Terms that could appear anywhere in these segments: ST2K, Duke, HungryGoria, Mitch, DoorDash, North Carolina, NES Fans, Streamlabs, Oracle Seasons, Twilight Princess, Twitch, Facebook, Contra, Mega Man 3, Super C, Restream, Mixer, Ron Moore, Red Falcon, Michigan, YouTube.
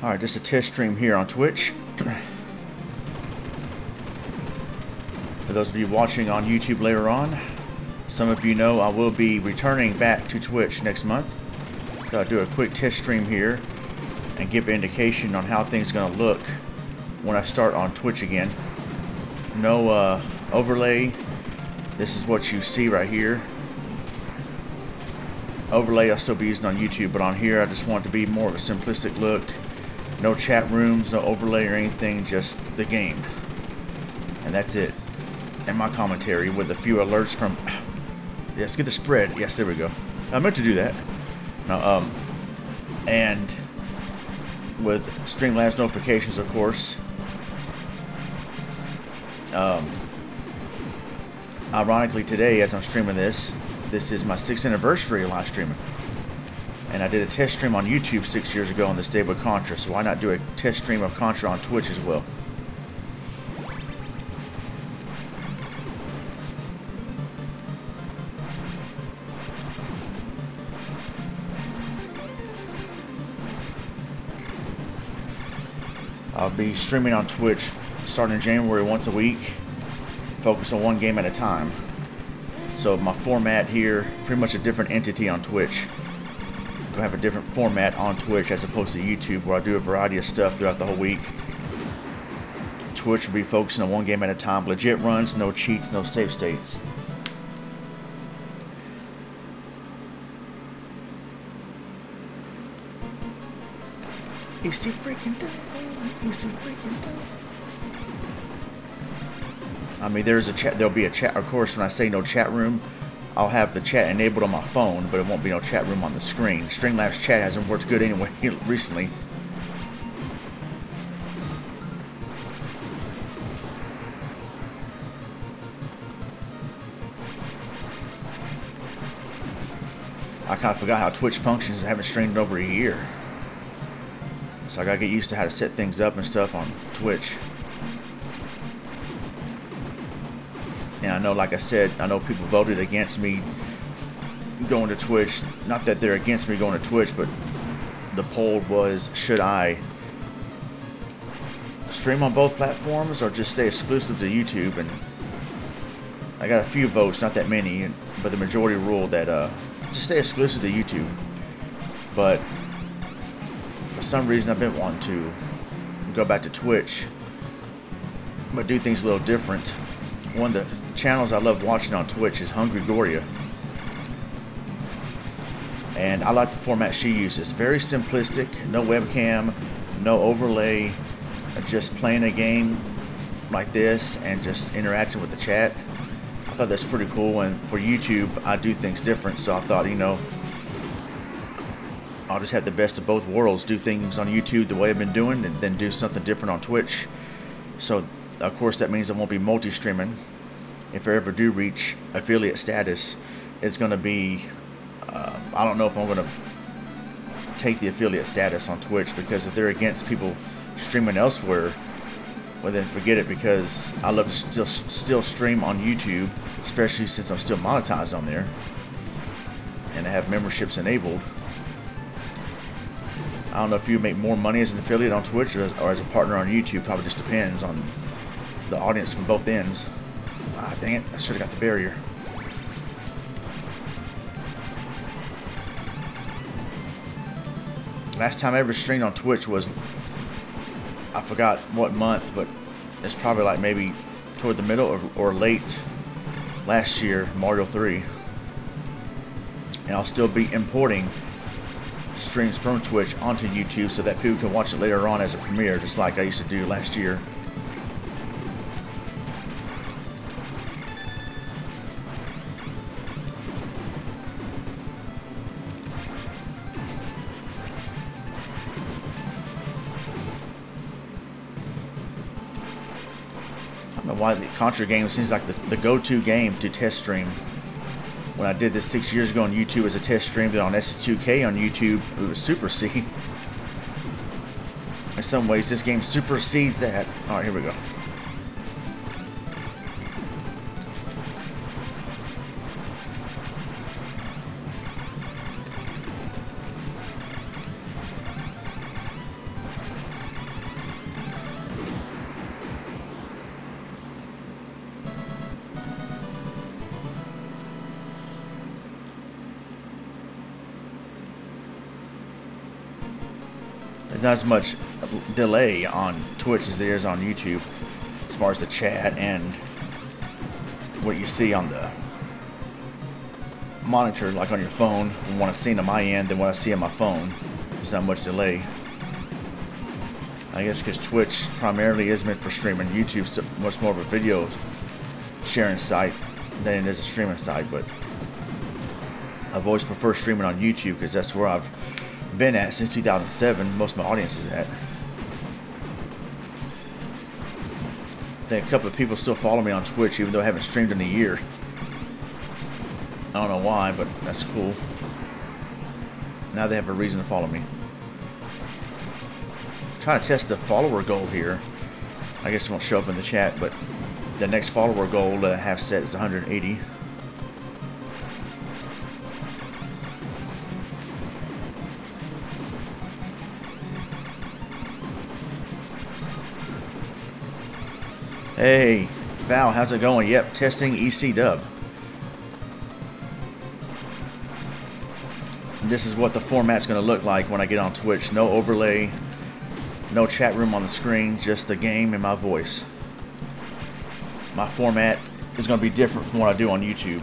Alright, just a test stream here on Twitch. For those of you watching on YouTube later on, some of you know I will be returning back to Twitch next month. So I'll do a quick test stream here and give an indication on how things are going to look when I start on Twitch again. No overlay. This is what you see right here. Overlay I'll still be using on YouTube, but on here I just want it to be more of a simplistic look. No chat rooms, no overlay or anything, just the game. And that's it. And my commentary with a few alerts from... Let's get the spread. Yes, there we go. I meant to do that. Now, and with Streamlabs notifications, of course. Ironically, today, as I'm streaming this, this is my 6th anniversary of live streaming. And I did a test stream on YouTube 6 years ago on this day with Contra, so why not do a test stream of Contra on Twitch as well? I'll be streaming on Twitch starting in January once a week, focus on one game at a time. So my format here, pretty much a different entity on Twitch. I have a different format on Twitch as opposed to YouTube, where I do a variety of stuff throughout the whole week. Twitch will be focusing on one game at a time, legit runs, no cheats, no save states. Is he freaking dead? Is he freaking dead? I mean, there's a chat. There'll be a chat, of course. When I say no chat room, I'll have the chat enabled on my phone, but it won't be no chat room on the screen. Streamlabs chat hasn't worked good anyway recently. I kind of forgot how Twitch functions. I haven't streamed in over a year, so I gotta get used to how to set things up and stuff on Twitch. And I know, like I said, I know people voted against me going to Twitch. Not that they're against me going to Twitch, but the poll was, should I stream on both platforms or just stay exclusive to YouTube? And I got a few votes, not that many, but the majority ruled that just stay exclusive to YouTube. But for some reason, I've been wanting to go back to Twitch, but do things a little different. One of the channels I love watching on Twitch is HungryGoria, and I like the format she uses. Very simplistic, no webcam, no overlay, just playing a game like this and just interacting with the chat. I thought that's pretty cool, and for YouTube, I do things different, so I thought, you know, I'll just have the best of both worlds, do things on YouTube the way I've been doing, and then do something different on Twitch. So, of course, that means I won't be multi-streaming. If I ever do reach affiliate status, it's going to be... I don't know if I'm going to take the affiliate status on Twitch, because if they're against people streaming elsewhere, well, then forget it, because I love to still stream on YouTube, especially since I'm still monetized on there, and I have memberships enabled. I don't know if you make more money as an affiliate on Twitch or as a partner on YouTube. Probably just depends on the audience from both ends. Ah, dang it. I should have got the barrier. Last time I ever streamed on Twitch was, I forgot what month, but it's probably like maybe toward the middle or late last year, Mario 3. And I'll still be importing streams from Twitch onto YouTube so that people can watch it later on as a premiere, just like I used to do last year. Why the Contra game seems like the go-to game to test stream. When I did this 6 years ago on YouTube as a test stream, then on ST2K on YouTube, it was Super C. In some ways, this game supersedes that. All right, here we go. There's not as much delay on Twitch as there is on YouTube as far as the chat and what you see on the monitor, like on your phone, and what I see on my end than what I see on my phone. There's not much delay. I guess because Twitch primarily is meant for streaming. YouTube's much more of a video sharing site than it is a streaming site, but I've always preferred streaming on YouTube because that's where I've been at since 2007. Most of my audience is at. I think a couple of people still follow me on Twitch even though I haven't streamed in a year. I don't know why, but that's cool. Now they have a reason to follow me. I'm trying to test the follower goal here. I guess it won't show up in the chat, but the next follower goal that I have set is 180. Hey, Val, how's it going? Yep, testing EC Dub. This is what the format's going to look like when I get on Twitch. No overlay, no chat room on the screen, just the game and my voice. My format is going to be different from what I do on YouTube.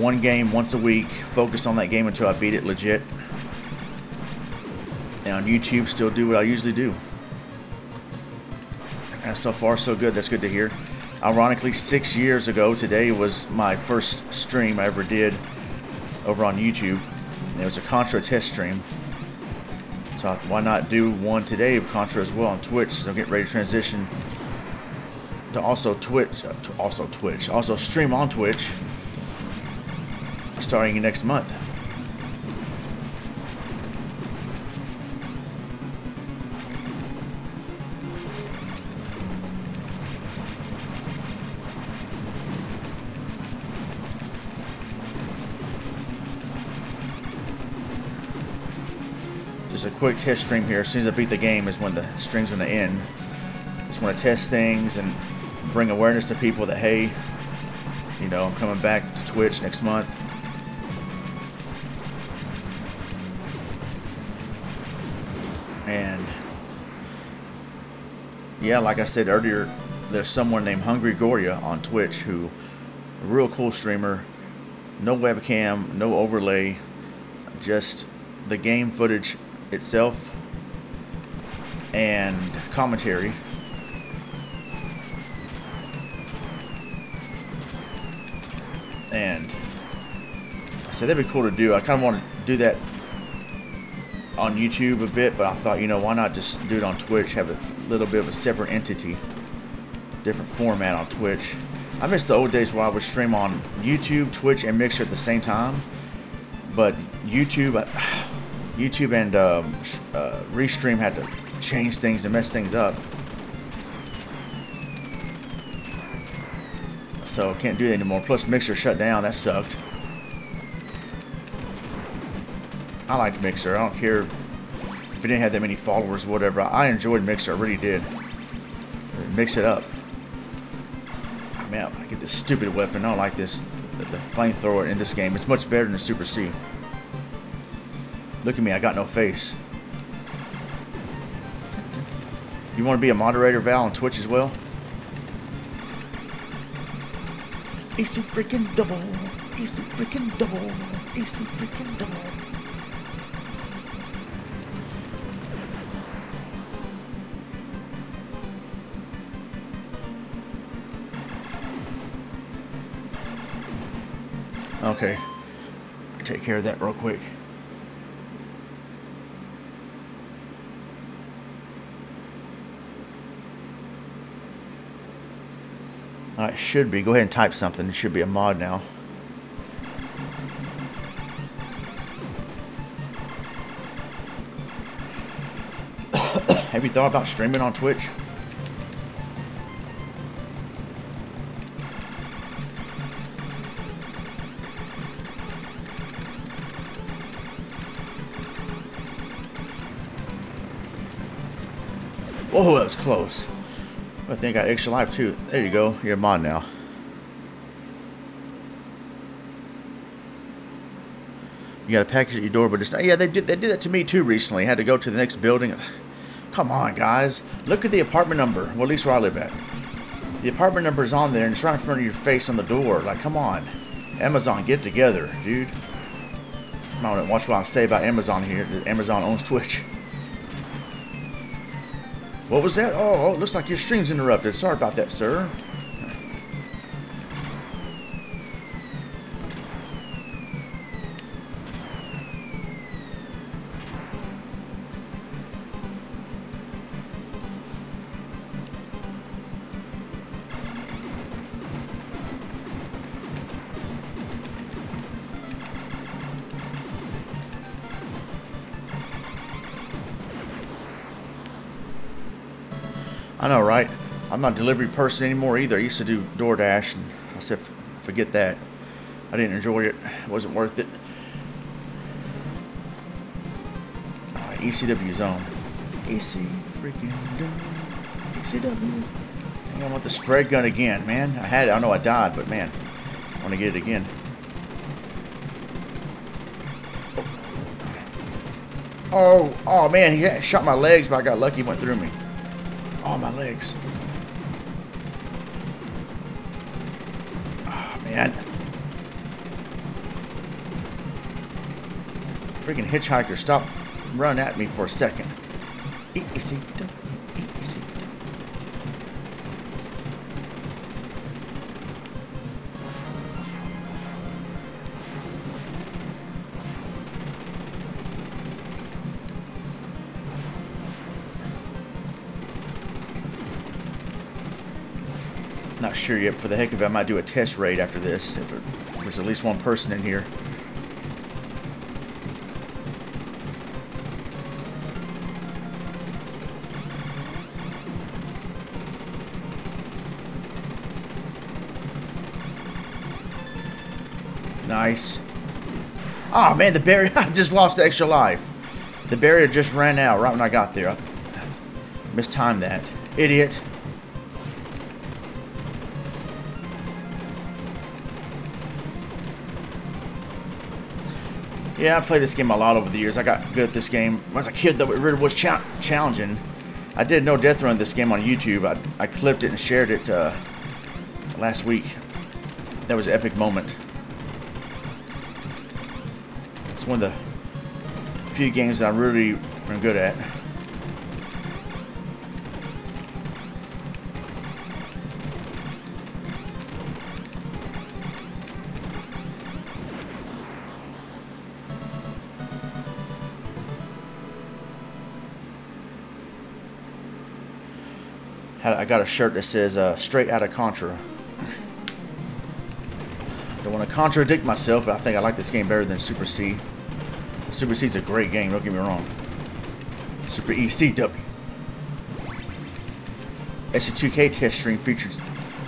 One game once a week, focus on that game until I beat it legit. And on YouTube, still do what I usually do. And so far, so good. That's good to hear. Ironically, 6 years ago today was my first stream I ever did over on YouTube. And it was a Contra test stream. So why not do one today of Contra as well on Twitch? So I'm getting ready to transition to also stream on Twitch starting next month. Just a quick test stream here. As soon as I beat the game is when the stream's going to end. Just want to test things and bring awareness to people that, hey, you know, I'm coming back to Twitch next month. And yeah, like I said earlier, there's someone named HungryGoria on Twitch who, a real cool streamer, no webcam, no overlay, just the game footage itself and commentary. And I said that'd be cool to do. I kind of want to do that on YouTube a bit, but I thought, you know, why not just do it on Twitch, have a little bit of a separate entity, different format on Twitch. I miss the old days where I would stream on YouTube, Twitch, and Mixer at the same time. But YouTube and Restream had to change things and mess things up. So can't do that anymore. Plus Mixer shut down. That sucked. I liked Mixer. I don't care if it didn't have that many followers or whatever. I enjoyed Mixer. I really did. Mix it up. Man, I get this stupid weapon. I don't like this. The flamethrower in this game. It's much better than the Super C. Look at me, I got no face. You want to be a moderator, Val, on Twitch as well? AC freaking double. AC freaking double. AC freaking double. Okay, take care of that real quick. All right, should be. Go ahead and type something. It should be a mod now. Have you thought about streaming on Twitch? Oh, that was close. I think I got extra life too. There you go. You're a mod now. You got a package at your door, but it's not. Yeah, they did that to me too recently. I had to go to the next building. Come on, guys. Look at the apartment number. Well, at least where I live at. The apartment number is on there, and it's right in front of your face on the door. Like, come on. Amazon, get together, dude. Come on, watch what I say about Amazon here. Amazon owns Twitch. What was that? Oh, it looks like your stream's interrupted. Sorry about that, sir. I know, right? I'm not a delivery person anymore either. I used to do DoorDash, and I said, forget that. I didn't enjoy it. It wasn't worth it. Oh, ECW zone. EC freaking ECW. I want the spread gun again, man. I had it. I know I died, but man, I want to get it again. Oh man, he shot my legs, but I got lucky. He went through me. Oh, my legs. Oh, man. Freaking hitchhiker, stop running at me for a second. Easy. Easy. Not sure yet. For the heck of it, I might do a test raid after this if there's at least one person in here. Nice. Oh man, the barrier. I just lost the extra life. The barrier just ran out right when I got there. I mistimed that. Idiot. Yeah, I played this game a lot over the years. I got good at this game. When I was a kid, though, it really was challenging. I did No Death Run this game on YouTube. I clipped it and shared it last week. That was an epic moment. It's one of the few games that I really am good at. I got a shirt that says straight out of Contra. I don't want to contradict myself, but I think I like this game better than Super C. Super C's a great game, don't get me wrong. Super ECW. ST2K test stream features,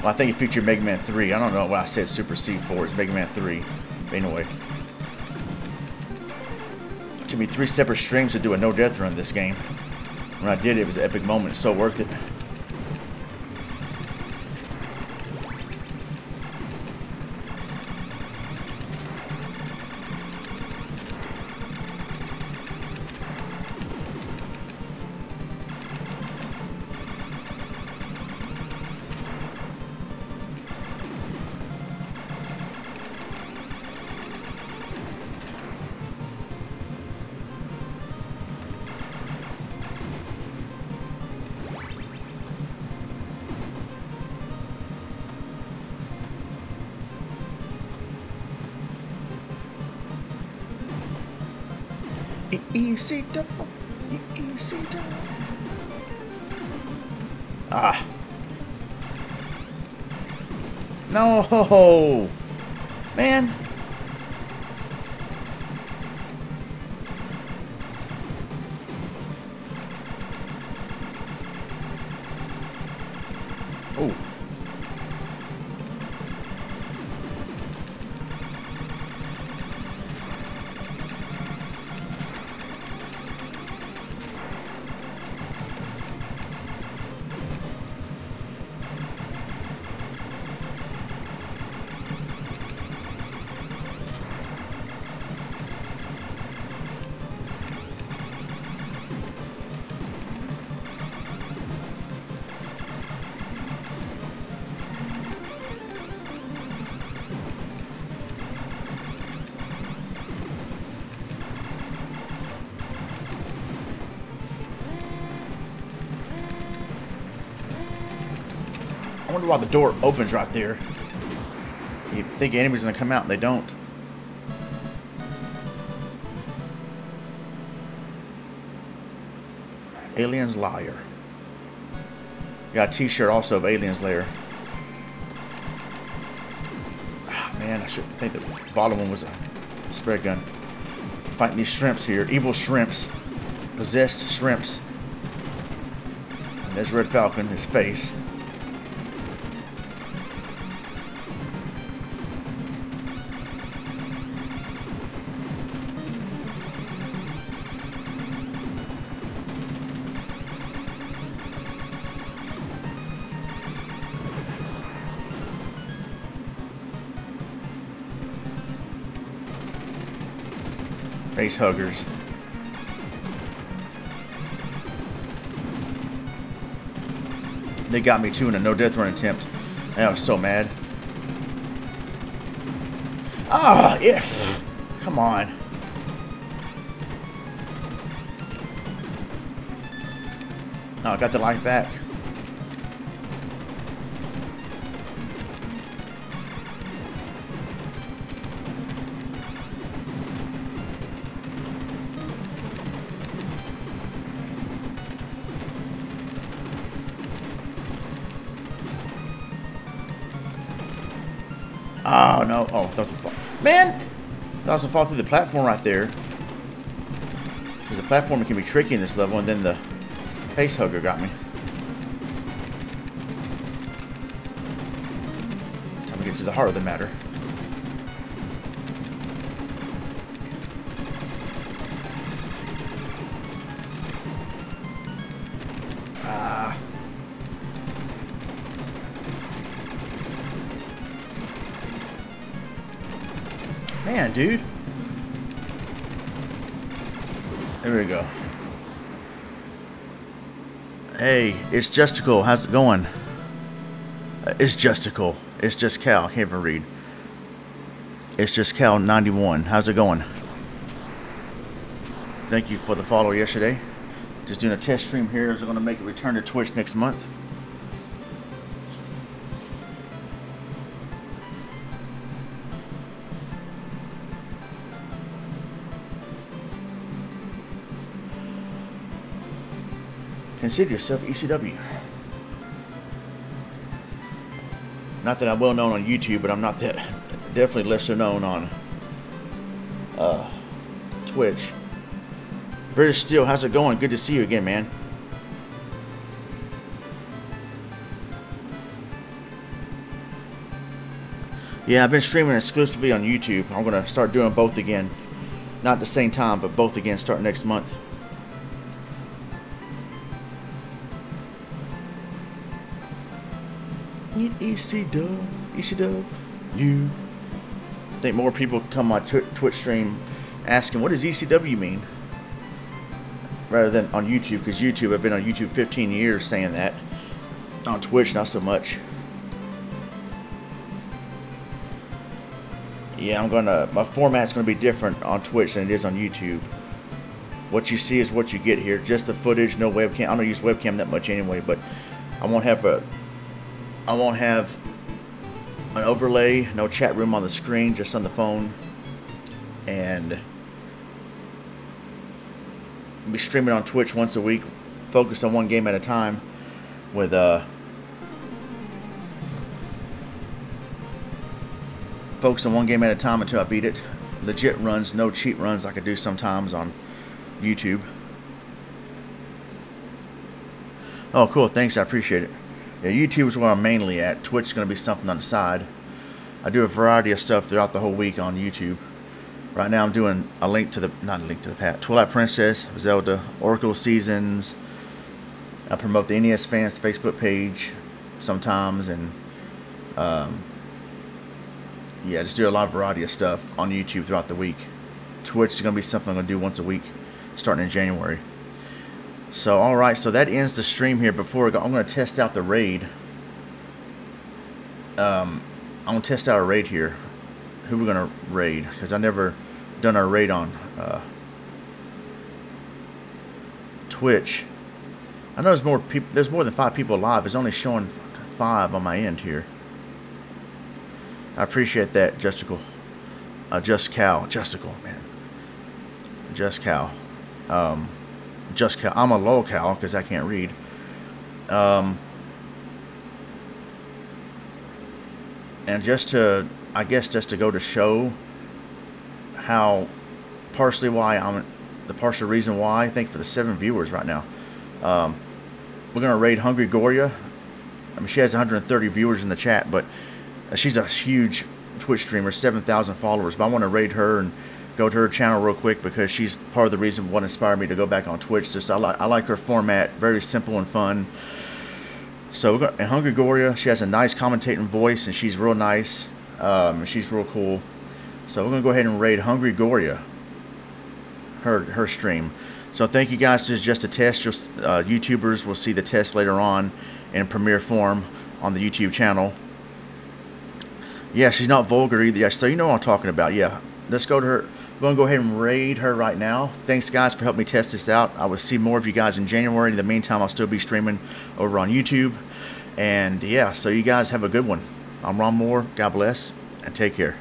well, I think it featured Mega Man 3. I don't know what I said Super C for, it's Mega Man 3. But anyway. It took me 3 separate streams to do a No Death Run this game. When I did it was an epic moment, so worth it. Ah. No, man. Oh. wonder why the door opens right there. You think enemies gonna come out and they don't. Alien's Lair. Got a t-shirt also of Alien's Lair. Ah, man, I should think the bottom one was a spray gun. Fighting these shrimps here. Evil shrimps. Possessed shrimps. And there's Red Falcon, his face. Face huggers. They got me too in a no death run attempt. And I was so mad. Ah, yeah. Come on. Oh, I got the life back. Oh no! Oh, that was a fall. Man, that was a fall through the platform right there. Because the platform can be tricky in this level, and then the face hugger got me. Time to get to the heart of the matter. Man, dude. There we go. Hey, it's Justical. How's it going? It's Justical. It's just Cal. I can't even read. It's just Cal 91. How's it going? Thank you for the follow yesterday. Just doing a test stream here. I'm going to make a return to Twitch next month. Consider yourself ECW. Not that I'm well known on YouTube, but I'm not that. Definitely lesser known on Twitch. British Steel, how's it going? Good to see you again, man. Yeah, I've been streaming exclusively on YouTube. I'm gonna start doing both again. Not at the same time, but both again. Start next month. ECW, you. I think more people come on Twitch stream asking, what does ECW mean? Rather than on YouTube, because YouTube, I've been on YouTube 15 years saying that. On Twitch, not so much. Yeah, my format's gonna be different on Twitch than it is on YouTube. What you see is what you get here. Just the footage, no webcam. I don't use webcam that much anyway, but I won't have an overlay, no chat room on the screen, just on the phone, and be streaming on Twitch once a week, focused on one game at a time with focus on one game at a time until I beat it. Legit runs, no cheat runs like I do sometimes on YouTube. Oh cool, thanks, I appreciate it. Yeah, YouTube is where I'm mainly at. Twitch is going to be something on the side. I do a variety of stuff throughout the whole week on YouTube. Right now I'm doing a link to the, not a link to the path, Twilight Princess, Zelda, Oracle Seasons. I promote the NES Fans Facebook page sometimes, and yeah, just do a lot of variety of stuff on YouTube throughout the week. Twitch is going to be something I'm going to do once a week starting in January. So, alright, so that ends the stream here. Before I go, I'm going to test out the raid. I'm going to test out a raid here. Who we're going to raid, because I've never done a raid on Twitch. I know there's more people. There's more than 5 people live. It's only showing 5 on my end here. I appreciate that, Justical. Just Cal. Justical, man. Just Cal. Just Cal. I'm a low Cal because I can't read. And just to, I guess, just to go to show how partially why I'm, the partial reason why, I think for the 7 viewers right now. We're going to raid HungryGoria. I mean, she has 130 viewers in the chat, but she's a huge Twitch streamer, 7,000 followers. But I want to raid her and go to her channel real quick because she's part of the reason what inspired me to go back on Twitch. Just I like her format, very simple and fun. So we're gonna, and HungryGoria, she has a nice commentating voice and she's real nice. She's real cool. So we're gonna go ahead and raid HungryGoria, her stream. So thank you guys. This is just a test. YouTubers will see the test later on in premiere form on the YouTube channel. Yeah, she's not vulgar either. Yeah, so you know what I'm talking about. Yeah, let's go to her. We're going to go ahead and raid her right now. Thanks, guys, for helping me test this out. I will see more of you guys in January. In the meantime, I'll still be streaming over on YouTube. And, yeah, so you guys have a good one. I'm Ron Moore. God bless, and take care.